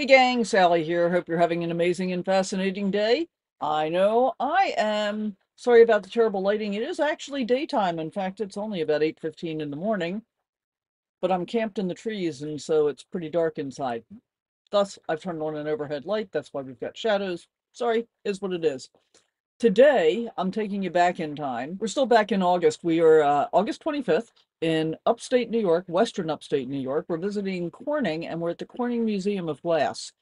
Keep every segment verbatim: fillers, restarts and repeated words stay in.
Hey gang, Sally here. Hope you're having an amazing and fascinating day. I know I am. Sorry about the terrible lighting. It is actually daytime. In fact, it's only about eight fifteen in the morning, but I'm camped in the trees and so it's pretty dark inside. Thus, I've turned on an overhead light. That's why we've got shadows. Sorry, is what it is. Today, I'm taking you back in time. We're still back in August. We are uh, August twenty-fifth. In upstate New York, western upstate New York. We're visiting Corning, and we're at the Corning Museum of Glass.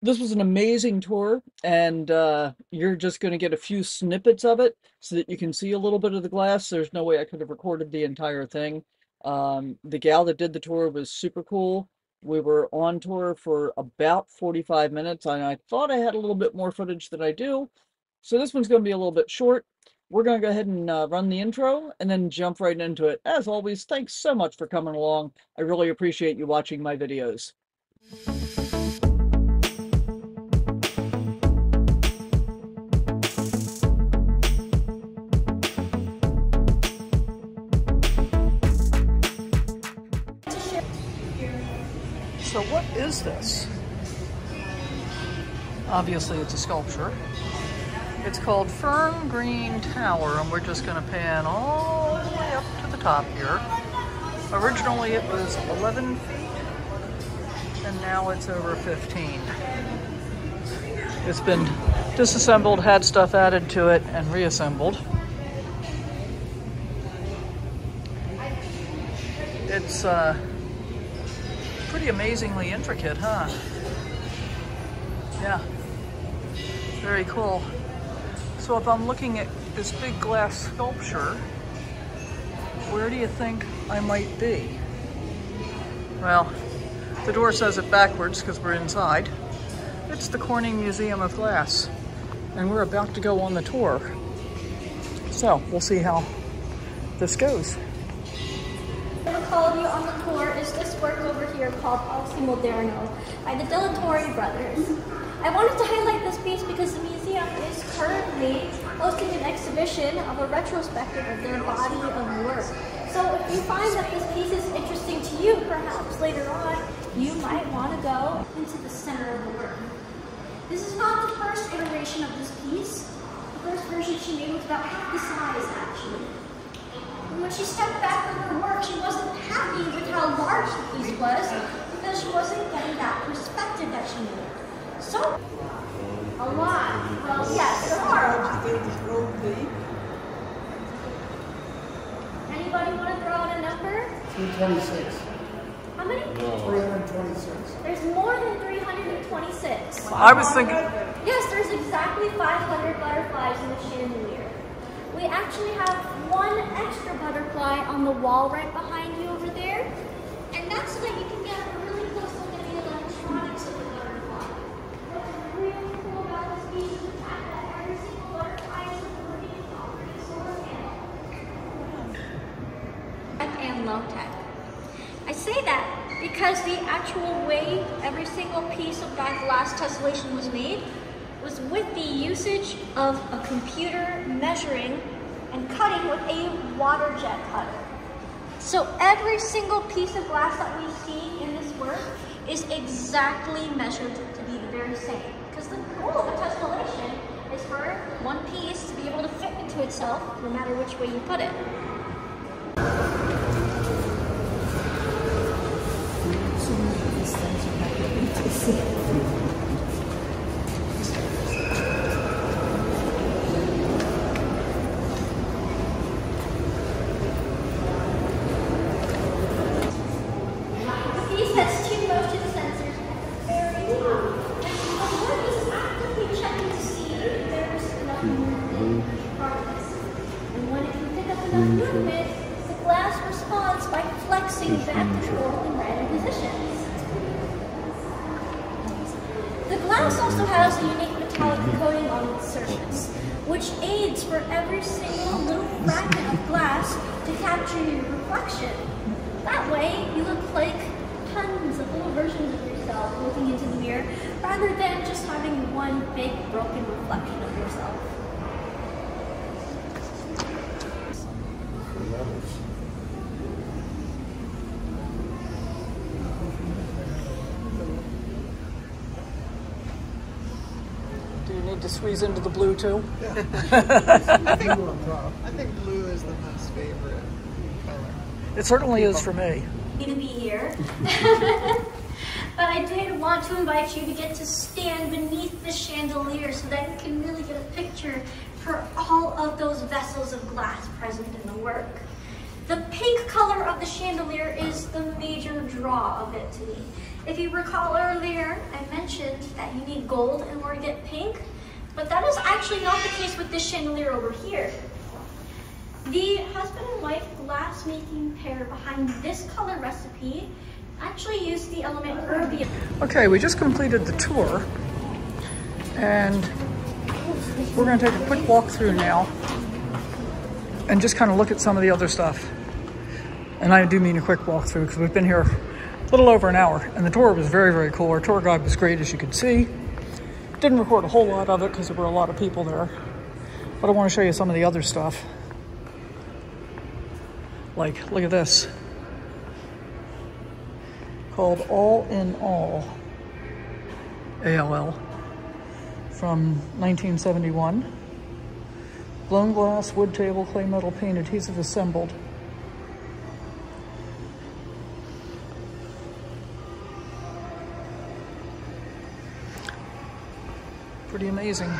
This was an amazing tour, and uh, you're just going to get a few snippets of it so that you can see a little bit of the glass. There's no way I could have recorded the entire thing. Um, the gal that did the tour was super cool. We were on tour for about forty-five minutes, and I thought I had a little bit more footage than I do. So this one's going to be a little bit short. We're going to go ahead and uh, run the intro and then jump right into it. As always, thanks so much for coming along. I really appreciate you watching my videos. So what is this? Obviously, it's a sculpture. It's called Fern Green Tower, and we're just going to pan all the way up to the top here. Originally it was eleven feet, and now it's over fifteen. It's been disassembled, had stuff added to it, and reassembled. It's uh, pretty amazingly intricate, huh? Yeah, very cool. So if I'm looking at this big glass sculpture, where do you think I might be? Well, the door says it backwards because we're inside. It's the Corning Museum of Glass, and we're about to go on the tour. So we'll see how this goes. What I'm calling you on the tour is this work over here called Oxy Moderno by the De La Torre brothers. I wanted to highlight this piece because the museum is currently hosting an exhibition of a retrospective of their body of work. So if you find that this piece is interesting to you, perhaps later on, you might want to go into the center of the work. This is not the first iteration of this piece. The first version she made was about half the size, actually. And when she stepped back from her work, she wasn't happy with how large the piece was because she wasn't getting that perspective that she needed. So, a lot. Well, yes, there are a lot. Anybody want to throw out a number? three twenty-six. How many? three twenty-six. There's more than three hundred twenty-six. I was thinking... Yes, there's exactly five hundred butterflies in the chandelier. We actually have one extra butterfly on the wall right behind you over there. And that's so that you can get a really close look at the electronics of the butterfly. Really cool about this piece is the fact that every single butterfly is supporting its operating solar panel. Tech and low tech. I say that because the actual way every single piece of that glass tessellation was made was with the usage of a computer measuring and cutting with a water jet cutter. So every single piece of glass that we see in this work is exactly measured to be the very same. Because the goal of a tessellation is for one piece to be able to fit into itself, no matter which way you put it. The piece that's too low to the sensors at the very top. The glass responds by flexing back and forth in random positions. The glass also has a unique metallic coating on its surface, which aids for every single little fragment of glass to capture your reflection. That way, you look like tons of little versions of yourself looking into the mirror, rather than just having one big broken reflection of yourself. need to squeeze into the blue too? Yeah. I, think, I think blue is the most favorite color. It certainly is for me. Happy to be here. But I did want to invite you to get to stand beneath the chandelier so that you can really get a picture for all of those vessels of glass present in the work. The pink color of the chandelier is the major draw of it to me. If you recall earlier, I mentioned that you need gold in order to get pink, but that is actually not the case with this chandelier over here. The husband and wife glass making pair behind this color recipe actually used the element erbium. Okay, we just completed the tour, and we're going to take a quick walk through now and just kind of look at some of the other stuff. And I do mean a quick walk through because we've been here a little over an hour, and the tour was very, very cool. Our tour guide was great, as you could see. Didn't record a whole lot of it because there were a lot of people there, but I want to show you some of the other stuff. Like, look at this. Called All in All, A L L, from nineteen seventy-one. Blown glass, wood table, clay metal, paint, adhesive assembled. Pretty amazing.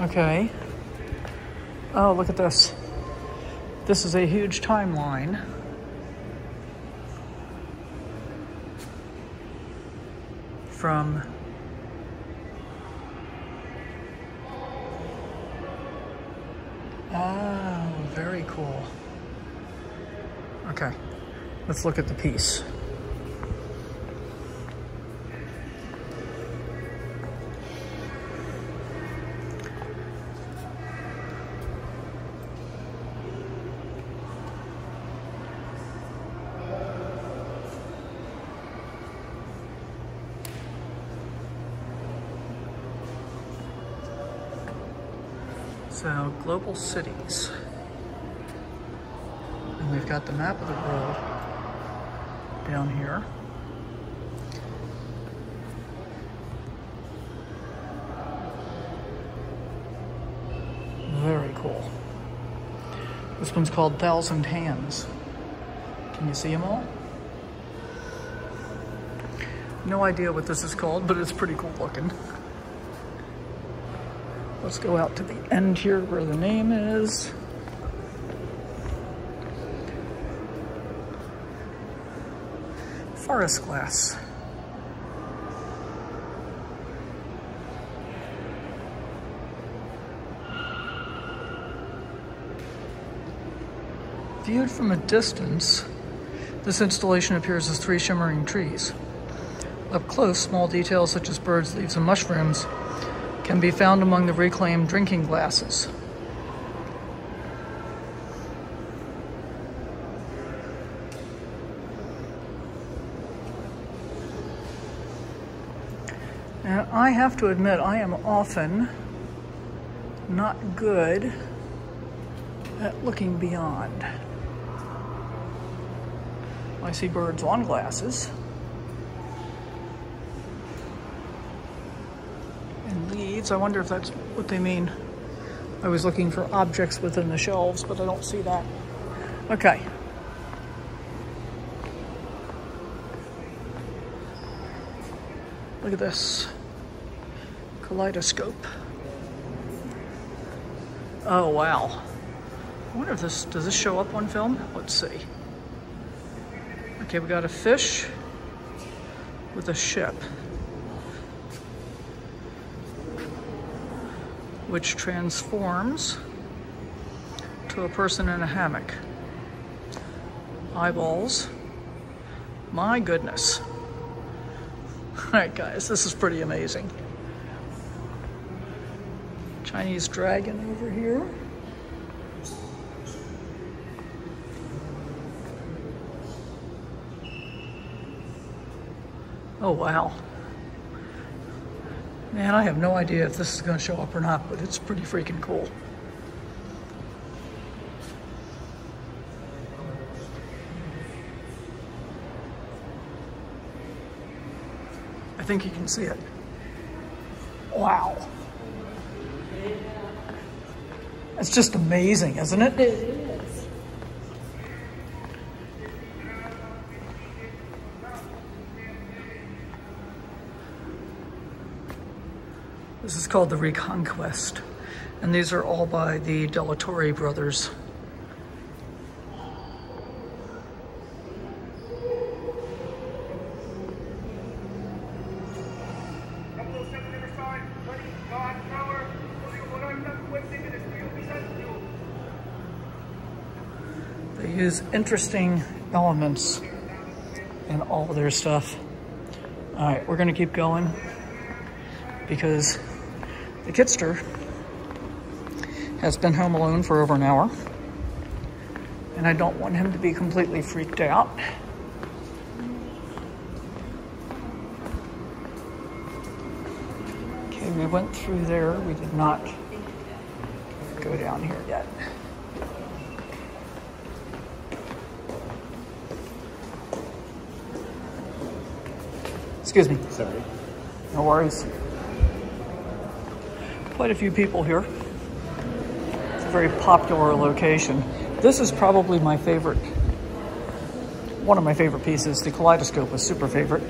Okay. Oh, look at this. This is a huge timeline. From Oh, very cool. Okay, let's look at the piece. So, global cities, and we've got the map of the world down here. Very cool. This one's called Thousand Hands. Can you see them all? No idea what this is called, but it's pretty cool looking. Let's go out to the end here where the name is. Forest glass. Viewed from a distance, this installation appears as three shimmering trees. Up close, small details such as birds, leaves, and mushrooms can be found among the reclaimed drinking glasses. And I have to admit, I am often not good at looking beyond. I see birds on glasses. I wonder if that's what they mean. I was looking for objects within the shelves, but I don't see that. Okay. Look at this. Kaleidoscope. Oh, wow. I wonder if this, does this show up on film? Let's see. Okay, we got a fish with a ship, which transforms to a person in a hammock. Eyeballs. My goodness. All right, guys, this is pretty amazing. Chinese dragon over here. Oh, wow. Man, I have no idea if this is going to show up or not, but it's pretty freaking cool. I think you can see it. Wow. It's just amazing, isn't it? It is. This is called the Reconquest, and these are all by the De La Torre brothers. Interesting elements in all of their stuff. All right, we're gonna keep going because the kidster has been home alone for over an hour and I don't want him to be completely freaked out. Okay, we went through there. We did not go down here yet. Excuse me. Sorry. No worries. Quite a few people here. It's a very popular location. This is probably my favorite, one of my favorite pieces. The kaleidoscope was super favorite.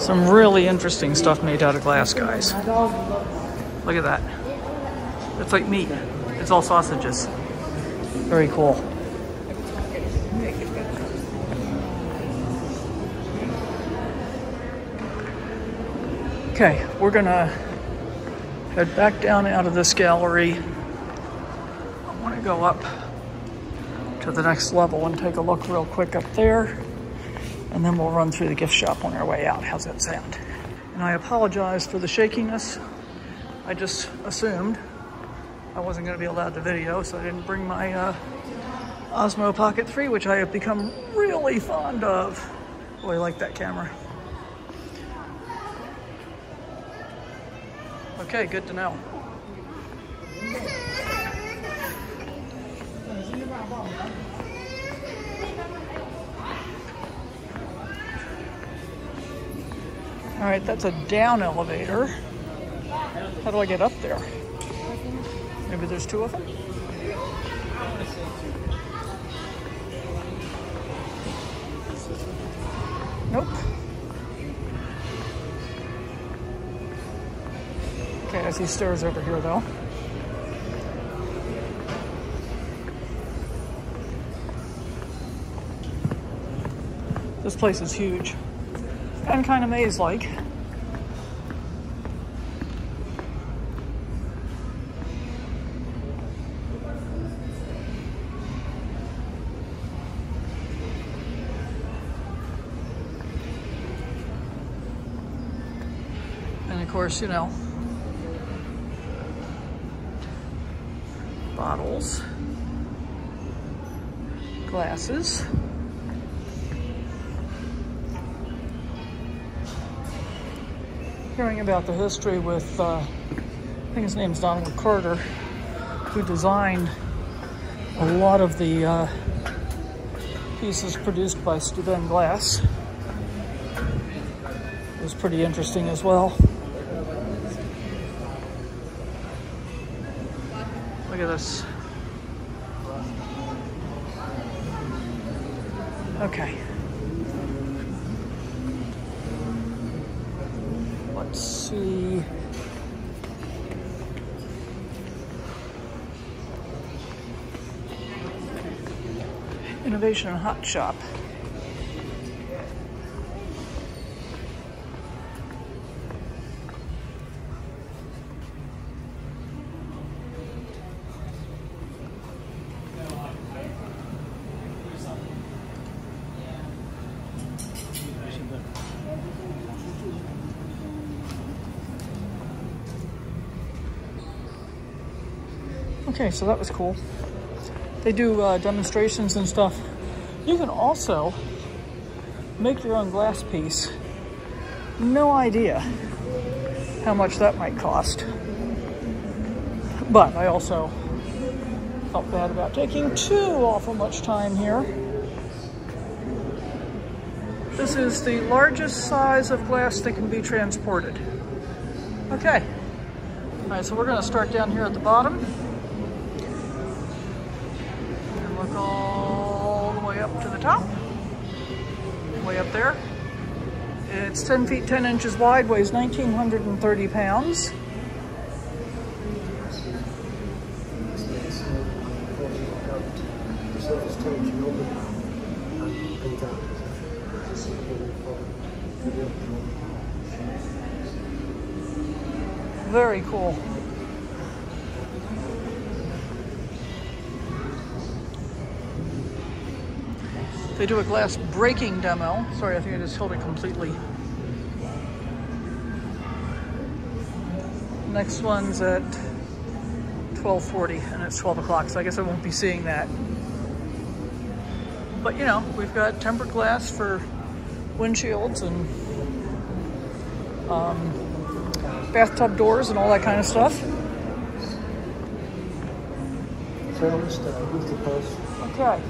Some really interesting stuff made out of glass, guys. Look at that. It's like meat. It's all sausages. Very cool. Okay, we're gonna head back down out of this gallery. I want to go up to the next level and take a look real quick up there. And then we'll run through the gift shop on our way out. How's that sound? And I apologize for the shakiness. I just assumed I wasn't going to be allowed to video, so I didn't bring my uh, Osmo Pocket three, which I have become really fond of. Boy, I like that camera. Okay, good to know. All right, that's a down elevator. How do I get up there? Maybe there's two of them? Nope. Okay, I see stairs over here though. This place is huge. I'm kind of maze-like. And of course, you know, bottles, glasses. Hearing about the history with, uh, I think his name is Donald Carter, who designed a lot of the uh, pieces produced by Steuben Glass. It was pretty interesting as well. Look at this. Okay. See. Innovation Hot Shop. Okay, so that was cool. They do uh, demonstrations and stuff. You can also make your own glass piece. No idea how much that might cost. But I also felt bad about taking too awful much time here. This is the largest size of glass that can be transported. Okay. All right, so we're going to start down here at the bottom. And look all the way up to the top. Way up there. It's ten feet, ten inches wide, weighs one thousand nine hundred thirty pounds. Very cool. They do a glass breaking demo. Sorry, I think I just held it completely. Next one's at twelve forty and it's twelve o'clock, so I guess I won't be seeing that. But you know, we've got tempered glass for windshields and um, bathtub doors and all that kind of stuff. Okay.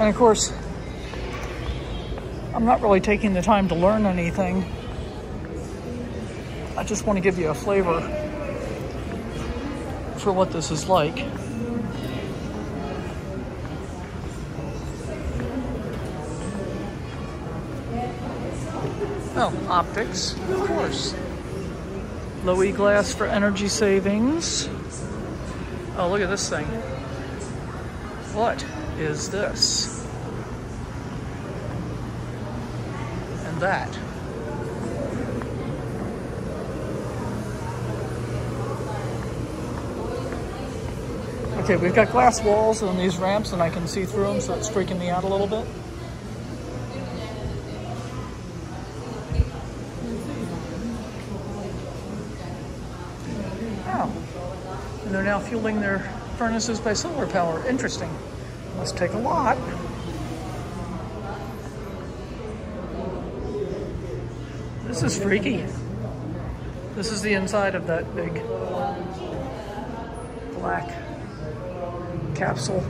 And of course, I'm not really taking the time to learn anything. I just want to give you a flavor for what this is like. Oh, optics, of course. Low-E glass for energy savings. Oh, look at this thing. What is this? And that. Okay, we've got glass walls and these ramps, and I can see through them, so it's freaking me out a little bit. And they're now fueling their furnaces by solar power. Interesting. Must take a lot. This is freaky. This is the inside of that big black capsule.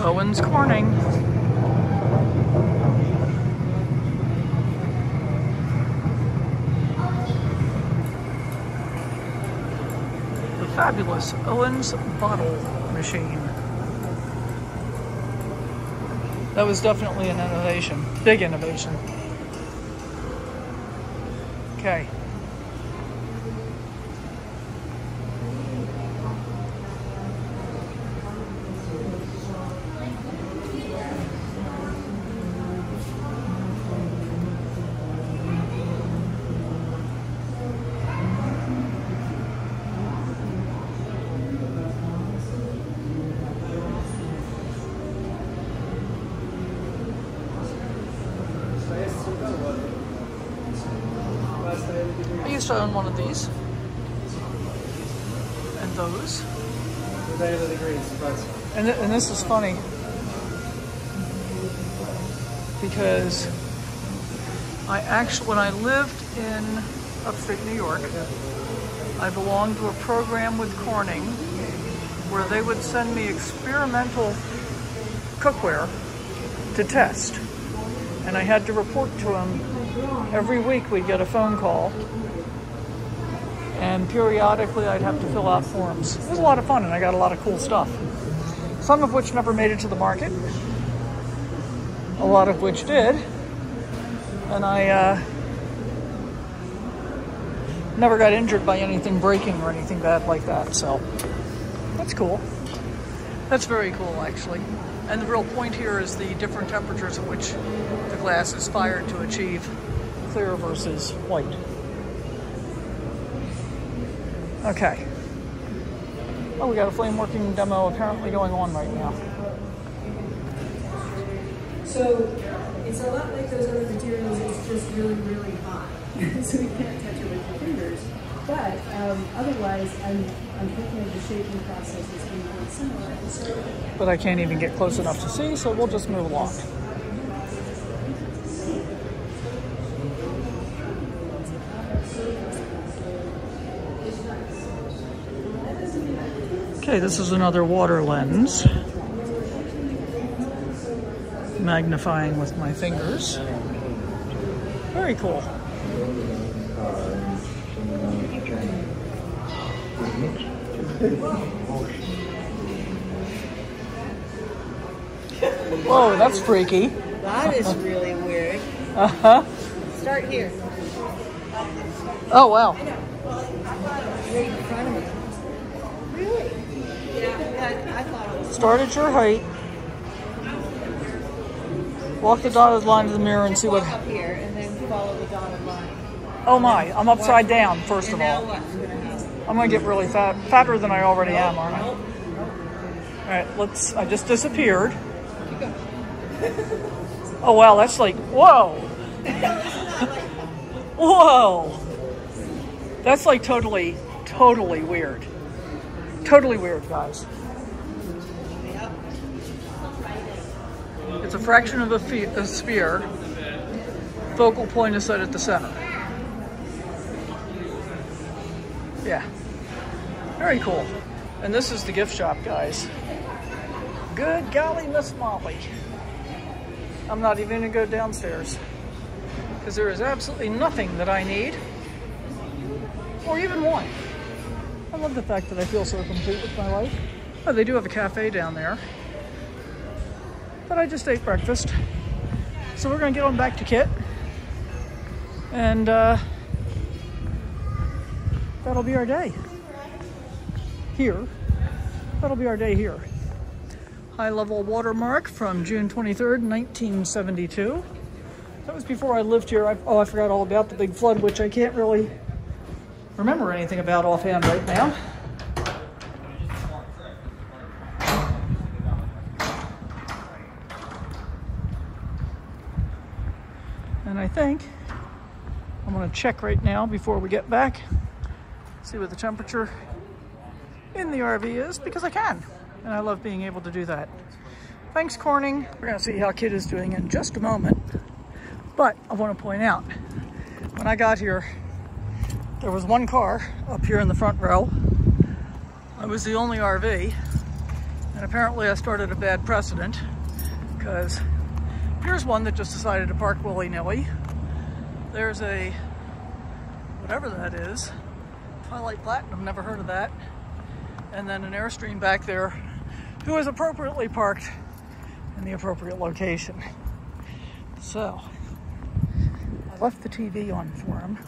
Owens Corning. Fabulous Owens bottle machine. That was definitely an innovation. Big innovation. Okay. I used to own one of these and those. And, th and this is funny because I actually, when I lived in upstate New York, I belonged to a program with Corning where they would send me experimental cookware to test. And I had to report to them. Every week we'd get a phone call, and periodically I'd have to fill out forms. It was a lot of fun, and I got a lot of cool stuff. Some of which never made it to the market, a lot of which did, and I uh, never got injured by anything breaking or anything bad like that, so that's cool. That's very cool, actually. And the real point here is the different temperatures at which the glass is fired to achieve clear versus white. Okay. Oh, we got a flame working demo apparently going on right now. So It's a lot like those other materials, it's just really, really hot. So you can't touch it with your fingers. But um, otherise, I'm, I'm thinking of the shaping process as being very similar. So, but I can't even get close enough to see, so we'll just move along. Okay, this is another water lens. Magnifying with my fingers. Very cool. Whoa, that's freaky. That is really weird. Uh-huh. Start here. Oh, wow. I know. Right in front of me. Really? Yeah, I thought it was. Start at your height. Walk the dotted line to the mirror and see what. Up here and then follow the dotted line. Oh my! I'm upside down. First of all, I'm gonna get really fat, fatter than I already am, aren't I? All right, let's. I just disappeared. Oh wow, that's like whoa, whoa. That's like totally, totally weird. Totally weird, guys. It's a fraction of a, fe a sphere. Focal point is set at the center. Yeah. Very cool. And this is the gift shop, guys. Good golly, Miss Molly. I'm not even going to go downstairs. Because there is absolutely nothing that I need. Or even one. I love the fact that I feel so complete with my life. Oh, they do have a cafe down there. But I just ate breakfast. So we're gonna get on back to Kit. And uh, that'll be our day here. That'll be our day here. High level watermark from June twenty-third, nineteen seventy-two. That was before I lived here. I, oh, I forgot all about the big flood, which I can't really remember anything about offhand right now. And I think I'm gonna check right now before we get back, see what the temperature in the R V is, because I can, and I love being able to do that. Thanks, Corning. We're gonna see how Kit is doing in just a moment, but I wanna point out, when I got here, there was one car up here in the front row. I was the only R V, and apparently I started a bad precedent, because here's one that just decided to park willy-nilly. There's a, whatever that is, Twilight Platinum, never heard of that. And then an Airstream back there, who is appropriately parked in the appropriate location. So, I left the T V on for him.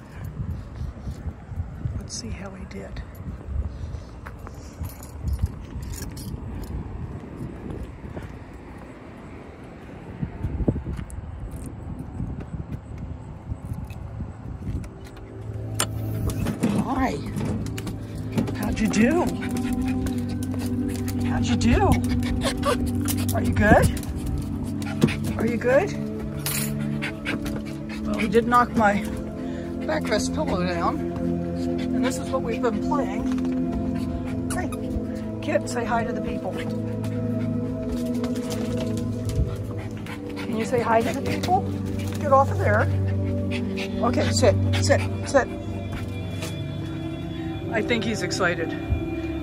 Let's see how he did. How'd you do? How'd you do? Are you good? Are you good? Well, he did knock my backrest pillow down, and this is what we've been playing. Hey, Kit, say hi to the people. Can you say hi to the people? Get off of there. Okay, sit, sit, sit. I think he's excited.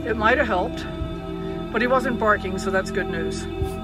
It might have helped, but he wasn't barking, so that's good news.